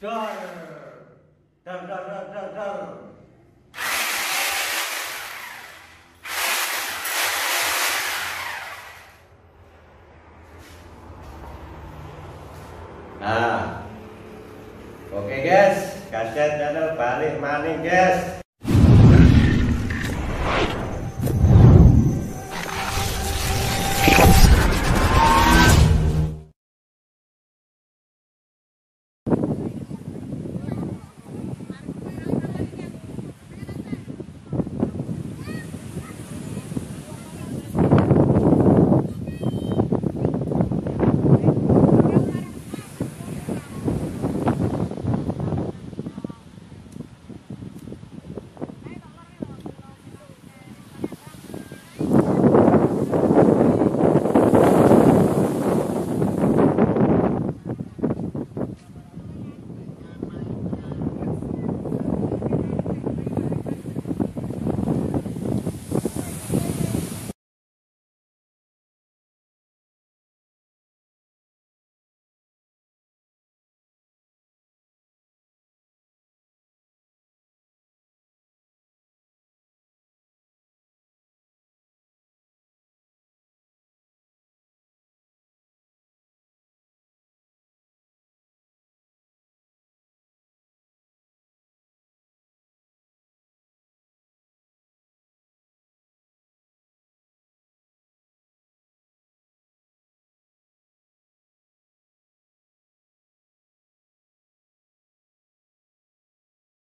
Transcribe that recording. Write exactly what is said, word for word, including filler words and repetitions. Rồi, rồi, rồi, rồi, rồi, rồi. Nah, oke guys, kaset ada balik maning guys.